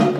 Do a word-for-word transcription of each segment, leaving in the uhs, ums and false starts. on.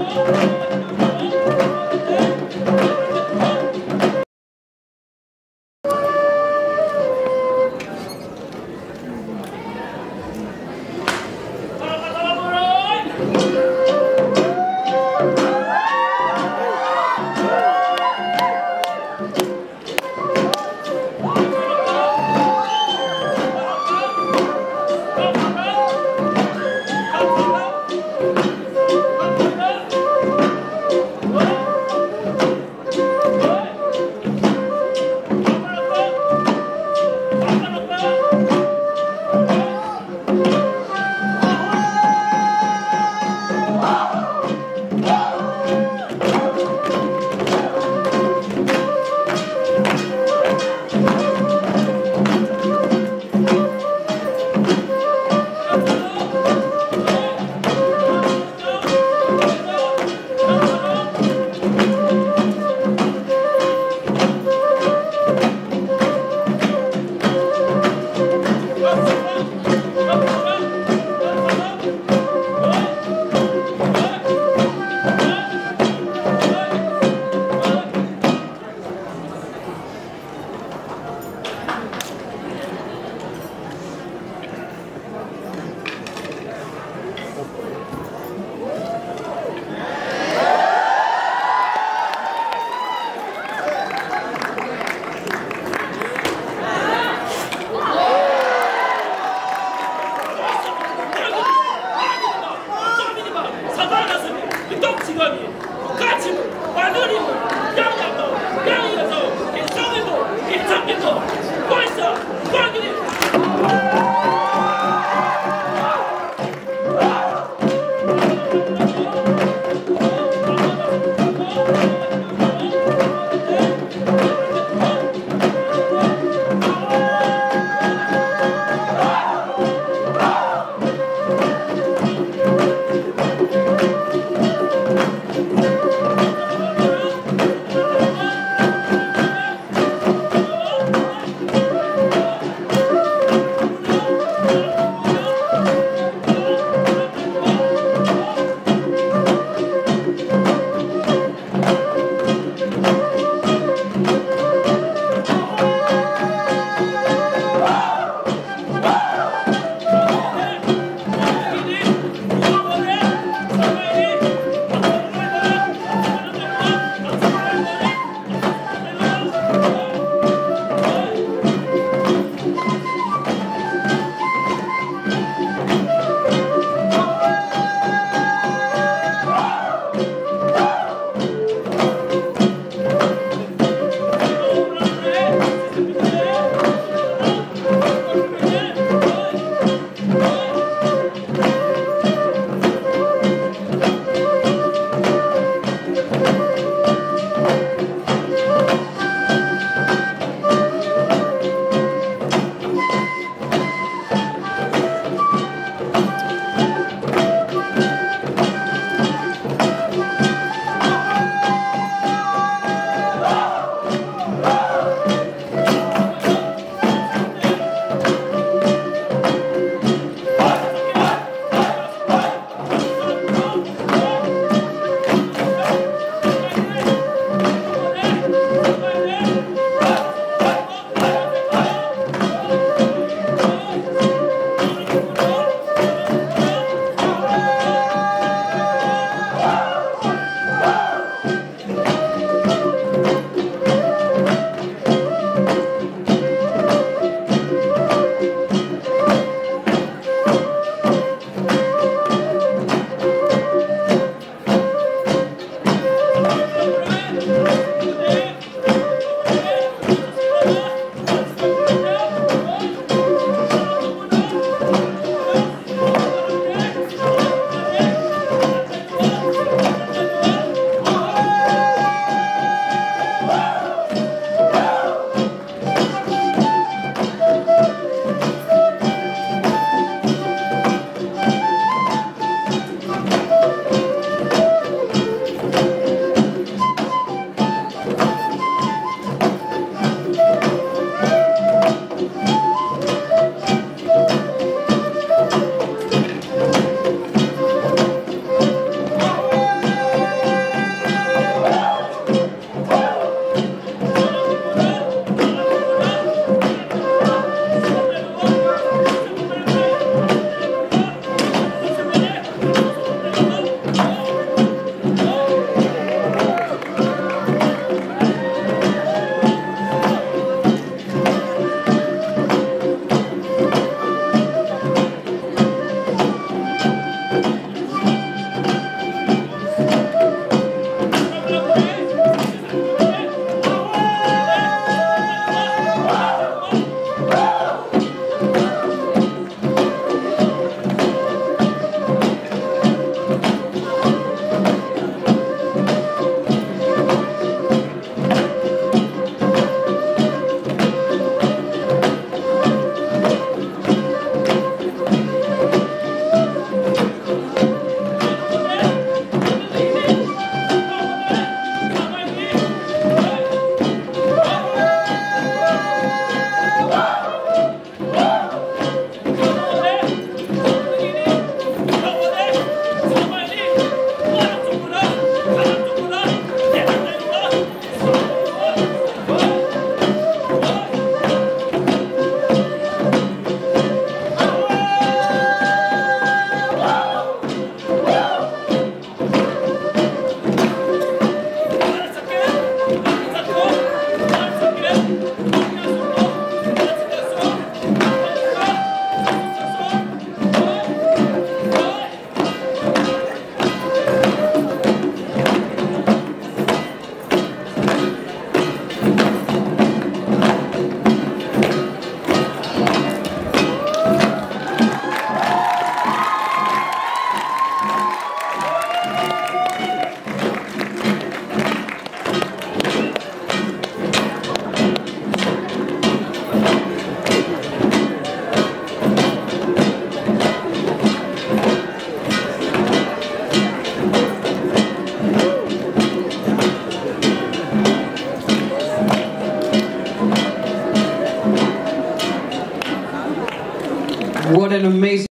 amazing.